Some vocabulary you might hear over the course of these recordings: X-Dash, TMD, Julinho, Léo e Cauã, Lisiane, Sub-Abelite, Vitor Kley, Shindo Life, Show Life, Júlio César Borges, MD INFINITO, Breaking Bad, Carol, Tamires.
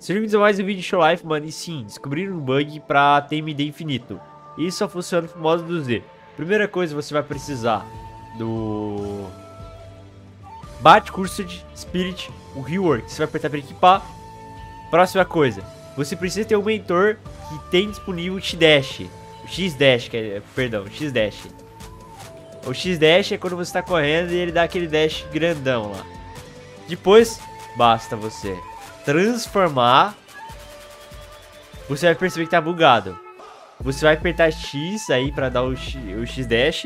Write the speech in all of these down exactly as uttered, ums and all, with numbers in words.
Sejam mais um vídeo de Show Life, mano, e sim, descobriram um bug pra T M D infinito. E isso só funciona pro modo dois D. Primeira coisa, você vai precisar do... Bat, Cursed, Spirit, o Rework. Você vai apertar pra equipar. Próxima coisa, você precisa ter um mentor que tem disponível o X-Dash. O X-Dash, que é... perdão, o X-Dash. O X-Dash é quando você tá correndo e ele dá aquele dash grandão lá. Depois, basta você transformar. Você vai perceber que tá bugado. Você vai apertar X aí pra dar o X-Dash.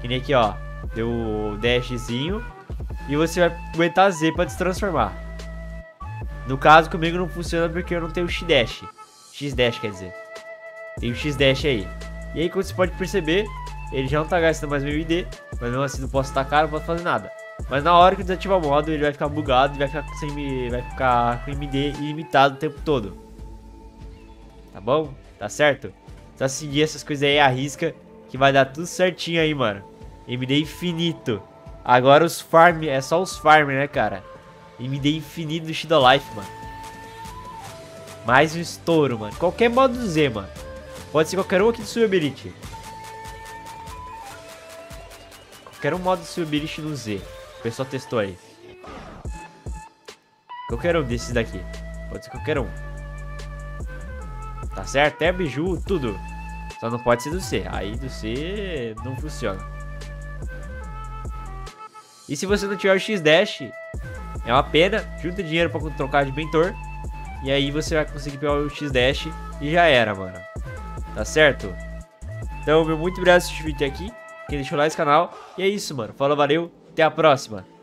Que nem aqui, ó. Deu o dashzinho. E você vai aguentar Z pra destransformar. No caso, comigo não funciona porque eu não tenho o X-Dash. X-Dash, quer dizer. Tem o X-Dash aí. E aí, como você pode perceber, ele já não tá gastando mais meu I D. Mas mesmo assim não posso tacar, não posso fazer nada. Mas na hora que eu desativar o modo, ele vai ficar bugado e vai ficar sem, vai ficar com M D ilimitado o tempo todo. Tá bom? Tá certo? Só seguir essas coisas aí à risca que vai dar tudo certinho aí, mano. M D infinito. Agora os farm, é só os farm, né, cara? M D infinito do Shindo Life, mano. Mais um estouro, mano. Qualquer modo do Z, mano. Pode ser qualquer um aqui do Sub-Abelite. Qualquer um modo do Sub-Abelite no Z. O pessoal testou aí. Qualquer um desses daqui. Pode ser qualquer um. Tá certo? Até biju, tudo. Só não pode ser do C. Aí do C não funciona. E se você não tiver o X-Dash, é uma pena. Junta dinheiro pra trocar de mentor. E aí você vai conseguir pegar o X-Dash. E já era, mano. Tá certo? Então, meu muito obrigado por assistir o vídeo aqui. Quem deixou lá esse canal. E é isso, mano. Fala, valeu. Até a próxima.